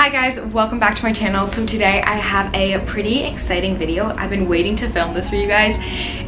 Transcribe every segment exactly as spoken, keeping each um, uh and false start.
Hi guys, welcome back to my channel. So today I have a pretty exciting video. I've been waiting to film this for you guys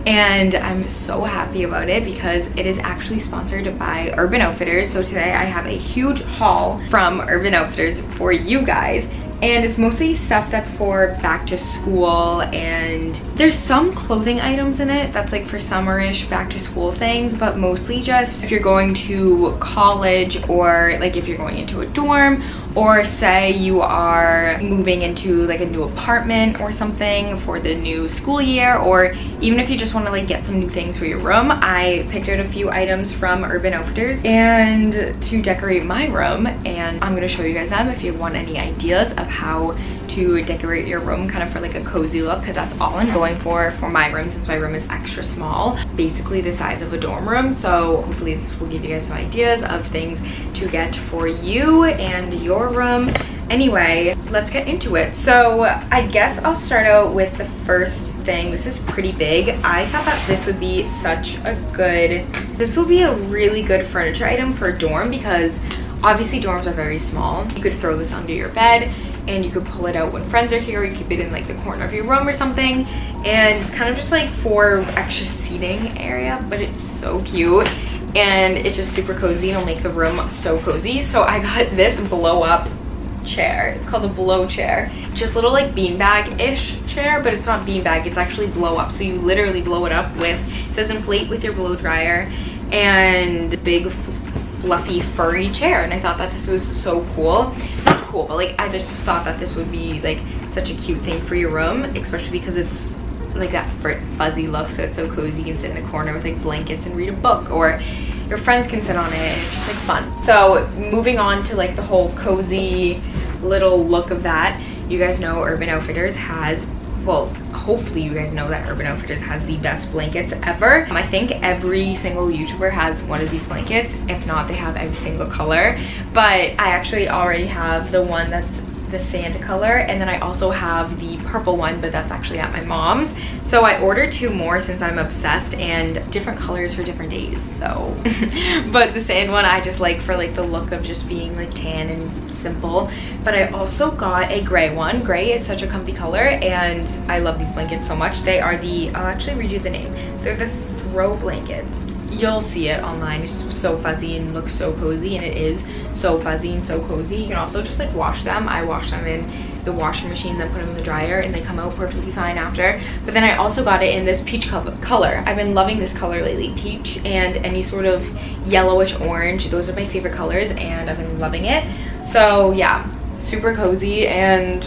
and I'm so happy about it because it is actually sponsored by Urban Outfitters. So today I have a huge haul from Urban Outfitters for you guys. And it's mostly stuff that's for back to school, and there's some clothing items in it that's like for summerish back to school things, but mostly just if you're going to college or like if you're going into a dorm, or say you are moving into like a new apartment or something for the new school year, or even if you just want to like get some new things for your room. I picked out a few items from Urban Outfitters and to decorate my room, and I'm going to show you guys them if you want any ideas of how to decorate your room kind of for like a cozy look, because that's all I'm going for for my room, since my room is extra small, basically the size of a dorm room. So hopefully this will give you guys some ideas of things to get for you and your room. Anyway, let's get into it. So I guess I'll start out with the first thing. This is pretty big. I thought that this would be such a good, this will be a really good furniture item for a dorm, because obviously dorms are very small. You could throw this under your bed and you could pull it out when friends are here, or you keep it in like the corner of your room or something. And it's kind of just like for extra seating area, but it's so cute and it's just super cozy and it'll make the room so cozy. So I got this blow up chair. It's called the blow chair. Just little like beanbag-ish chair, but it's not beanbag, it's actually blow up. So you literally blow it up with, it says inflate with your blow dryer, and big fluffy furry chair. And I thought that this was so cool. Not cool, but like I just thought that this would be like such a cute thing for your room, especially because it's like that fuzzy look, so it's so cozy. You can sit in the corner with like blankets and read a book, or your friends can sit on it, and it's just like fun. So moving on to like the whole cozy little look of that, you guys know Urban Outfitters has, well, hopefully you guys know that Urban Outfitters has the best blankets ever. Um, I think every single YouTuber has one of these blankets. If not, they have every single color. But I actually already have the one that's the sand color, and then I also have the purple one, but that's actually at my mom's. So I ordered two more since I'm obsessed, and different colors for different days, so. But the sand one I just like for like the look of just being like tan and simple. But I also got a gray one. Gray is such a comfy color and I love these blankets so much. They are the, I'll actually read you the name. They're the throw blankets. You'll see it online. It's so fuzzy and looks so cozy, and it is so fuzzy and so cozy. You can also just like wash them. I wash them in the washing machine, then put them in the dryer, and they come out perfectly fine after. But then I also got it in this peach color. I've been loving this color lately. Peach and any sort of yellowish orange, those are my favorite colors and I've been loving it. So yeah, super cozy, and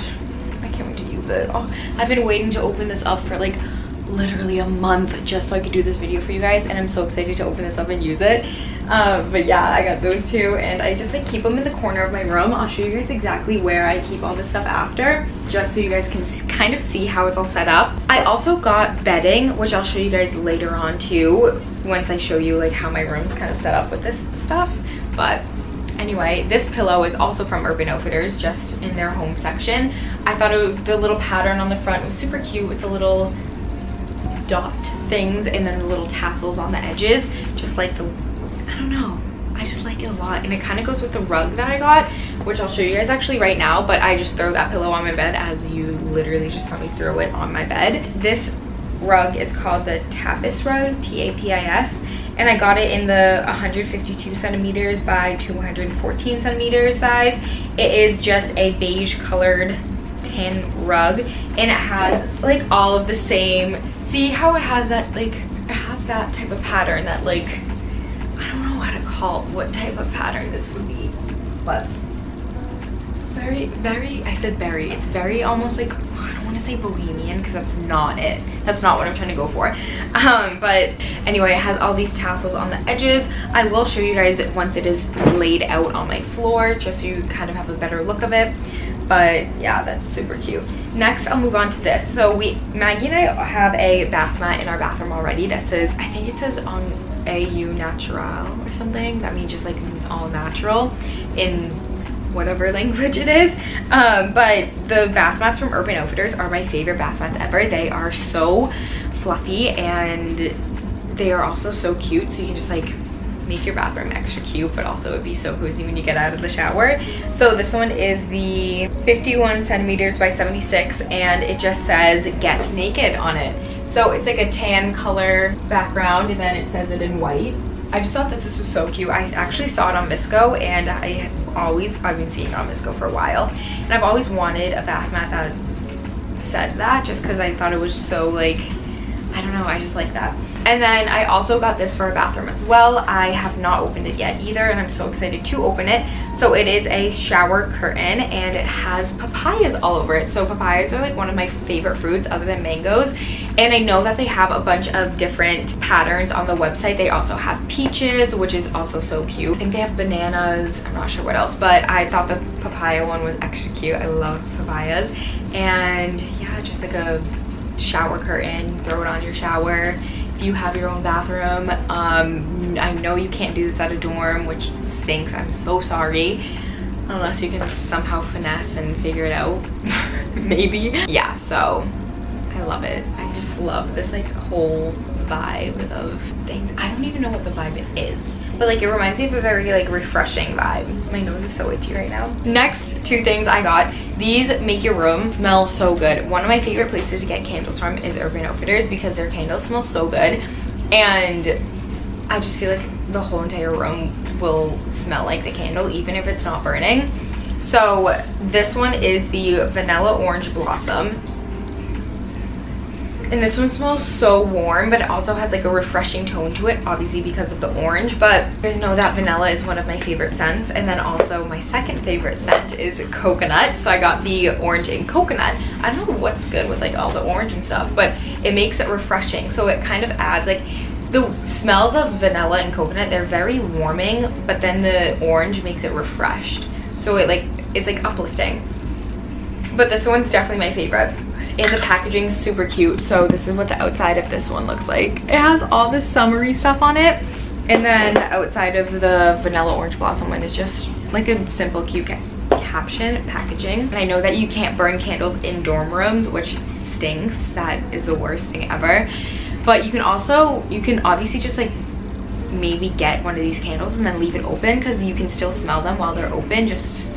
I can't wait to use it. Oh, I've been waiting to open this up for like literally a month just so I could do this video for you guys, and I'm so excited to open this up and use it. Um, but yeah, I got those two, and I just like keep them in the corner of my room. I'll show you guys exactly where I keep all this stuff after, just so you guys can kind of see how it's all set up. I also got bedding, which I'll show you guys later on too, once I show you like how my room's kind of set up with this stuff. But anyway, this pillow is also from Urban Outfitters, just in their home section. I thought it would, the little pattern on the front was super cute with the little dot things and then the little tassels on the edges, just like the, I don't know, I just like it a lot, and it kind of goes with the rug that I got, which I'll show you guys actually right now. But I just throw that pillow on my bed, as you literally just saw me throw it on my bed. This rug is called the Tapis rug, T A P I S, and I got it in the one hundred fifty-two centimeters by two hundred fourteen centimeters size. It is just a beige colored tan rug, and it has like all of the same, see how it has that like, it has that type of pattern that like, I don't know how to call what type of pattern this would be, but it's very, very, I said very, it's very almost like, I don't want to say bohemian because that's not it, that's not what I'm trying to go for. Um, but anyway, it has all these tassels on the edges. I will show you guys once it is laid out on my floor, just so you kind of have a better look of it. But yeah, that's super cute. Next, I'll move on to this. So we, Maggie and I have a bath mat in our bathroom already that says, I think it says on A U Natural or something. That means just like all natural in whatever language it is. Um, but the bath mats from Urban Outfitters are my favorite bath mats ever. They are so fluffy and they are also so cute. So you can just like make your bathroom extra cute, but also it'd be so cozy when you get out of the shower. So this one is the fifty-one centimeters by seventy-six, and it just says "Get Naked" on it. So it's like a tan color background, and then it says it in white. I just thought that this was so cute. I actually saw it on Visco, and I have always, I've been seeing it on Visco for a while, and I've always wanted a bath mat that said that, just because I thought it was so, like, I don't know, I just like that. And then I also got this for a bathroom as well. I have not opened it yet either, and I'm so excited to open it. So it is a shower curtain, and it has papayas all over it. So papayas are like one of my favorite fruits other than mangoes. And I know that they have a bunch of different patterns on the website. They also have peaches, which is also so cute. I think they have bananas, I'm not sure what else, but I thought the papaya one was extra cute. I love papayas. And yeah, just like a shower curtain, throw it on your shower if you have your own bathroom. um I know you can't do this at a dorm, which stinks. I'm so sorry, unless you can somehow finesse and figure it out. Maybe. Yeah, so I love it. I just love this like whole vibe of things. I don't even know what the vibe is, but like it reminds me of a very like refreshing vibe. My nose is so itchy right now. Next two things I got, these make your room smell so good. One of my favorite places to get candles from is Urban Outfitters, because their candles smell so good, and I just feel like the whole entire room will smell like the candle even if it's not burning. So this one is the vanilla orange blossom, and this one smells so warm, but it also has like a refreshing tone to it, obviously because of the orange. But you guys know that vanilla is one of my favorite scents. And then also my second favorite scent is coconut, so I got the orange and coconut. I don't know what's good with like all the orange and stuff, but it makes it refreshing. So it kind of adds like the smells of vanilla and coconut, they're very warming, but then the orange makes it refreshed, so it like it's like uplifting. But this one's definitely my favorite. And the packaging is super cute. So this is what the outside of this one looks like. It has all this summery stuff on it. And then the outside of the vanilla orange blossom one is just like a simple cute ca caption packaging. And I know that you can't burn candles in dorm rooms, which stinks. That is the worst thing ever. But you can also, you can obviously just like maybe get one of these candles and then leave it open, because you can still smell them while they're open, just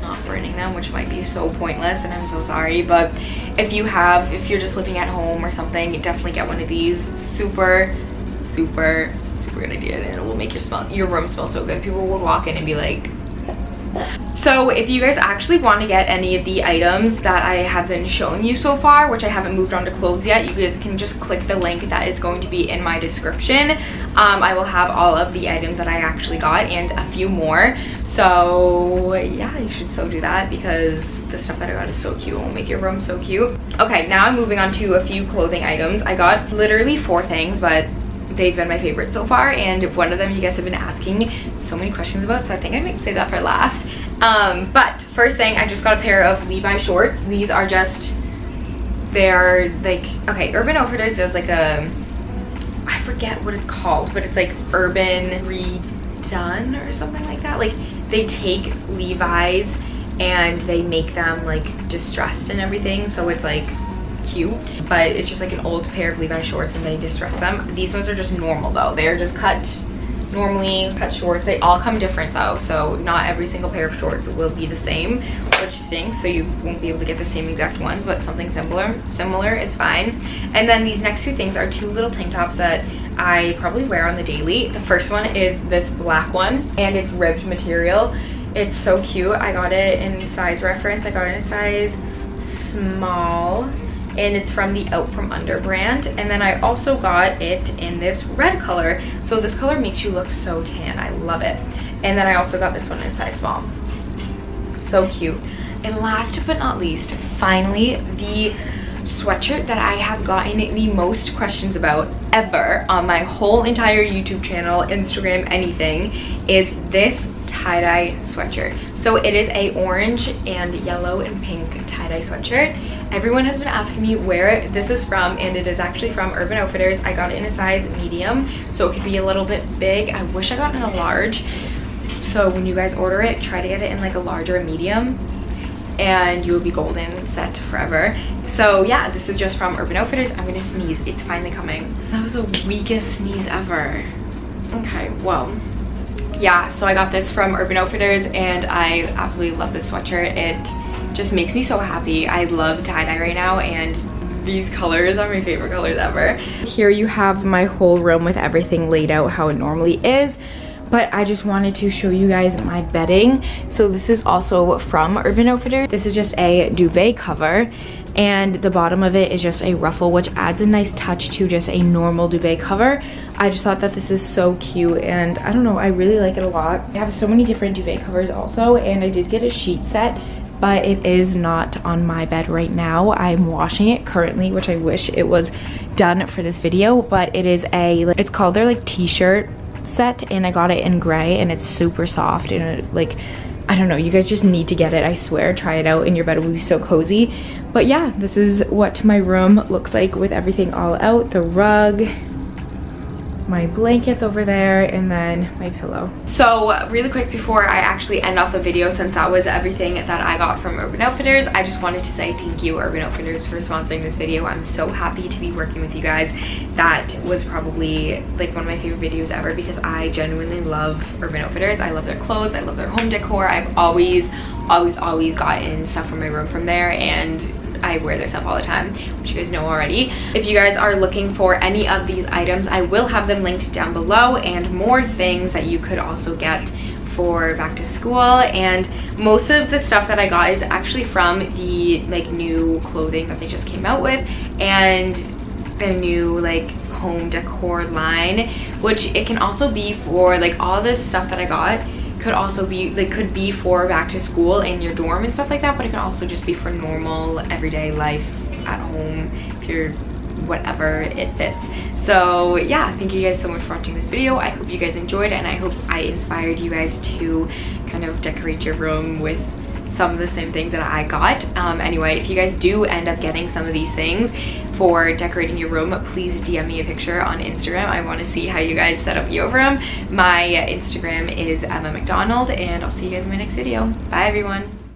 not burning them, which might be so pointless, and I'm so sorry. But if you have, if you're just living at home or something, you definitely get one of these. Super super super good idea, and it will make your smell your room smell so good. People will walk in and be like. So if you guys actually want to get any of the items that I have been showing you so far, which I haven't moved on to clothes yet, you guys can just click the link that is going to be in my description. um I will have all of the items that I actually got and a few more. So yeah, you should so do that, because the stuff that I got is so cute. It will make your room so cute. Okay, now I'm moving on to a few clothing items. I got literally four things, but they've been my favorite so far, and one of them you guys have been asking so many questions about, so I think I might save that for last. Um but first thing, I just got a pair of Levi shorts. These are just, they're like, okay, Urban Outfitters does like a, I forget what it's called, but it's like Urban Redone or something like that. Like they take Levi's and they make them like distressed and everything, so it's like cute, but it's just like an old pair of Levi shorts and they distress them. These ones are just normal though, they're just cut normally cut shorts. They all come different though, so not every single pair of shorts will be the same, which stinks, so you won't be able to get the same exact ones, but something similar similar is fine. And then these next two things are two little tank tops that I probably wear on the daily. The first one is this black one, and it's ribbed material. It's so cute. I got it in size reference, I got it in a size small, and it's from the Out From Under brand. And then I also got it in this red color. So this color makes you look so tan, I love it. And then I also got this one in size small. So cute. And last but not least, finally, the sweatshirt that I have gotten the most questions about ever on my whole entire YouTube channel, Instagram, anything, is this tie-dye sweatshirt. So it is a orange and yellow and pink tie-dye sweatshirt. Everyone has been asking me where this is from, and it is actually from Urban Outfitters. I got it in a size medium, so it could be a little bit big. I wish I got in a large, so when you guys order it, try to get it in like a large or a medium, and you'll be golden set forever. So yeah, this is just from Urban Outfitters. I'm gonna sneeze, it's finally coming. That was the weakest sneeze ever. Okay, well, yeah, so I got this from Urban Outfitters and I absolutely love this sweatshirt. It just makes me so happy. I love tie-dye right now and these colors are my favorite colors ever. Here you have my whole room with everything laid out how it normally is. But I just wanted to show you guys my bedding. So this is also from Urban Outfitters. This is just a duvet cover, and the bottom of it is just a ruffle, which adds a nice touch to just a normal duvet cover. I just thought that this is so cute, and I don't know, I really like it a lot. I have so many different duvet covers also, and I did get a sheet set, but it is not on my bed right now. I'm washing it currently, which I wish it was done for this video, but it is a, it's called their like t-shirt set, and I got it in gray, and it's super soft, and it, like, I don't know, you guys just need to get it, I swear. Try it out in your bed, it will be so cozy. But yeah, this is what my room looks like with everything all out. The rug, my blankets over there, and then my pillow. So really quick before I actually end off the video, since that was everything that I got from Urban Outfitters, I just wanted to say thank you, Urban Outfitters, for sponsoring this video. I'm so happy to be working with you guys. That was probably like one of my favorite videos ever because I genuinely love Urban Outfitters. I love their clothes, I love their home decor. I've always, always, always gotten stuff from my room from there, and I wear their stuff all the time, which you guys know already. If you guys are looking for any of these items, I will have them linked down below, and more things that you could also get for back to school. And most of the stuff that I got is actually from the like new clothing that they just came out with, and their new like home decor line, which it can also be for like all this stuff that I got could also be like could be for back to school in your dorm and stuff like that, but it can also just be for normal everyday life at home if you're whatever it fits. So yeah, thank you guys so much for watching this video. I hope you guys enjoyed, and I hope I inspired you guys to kind of decorate your room with some of the same things that I got. Um, anyway, if you guys do end up getting some of these things for decorating your room, please D M me a picture on Instagram. I want to see how you guys set up your room. My Instagram is Emma MacDonald, and I'll see you guys in my next video. Bye everyone.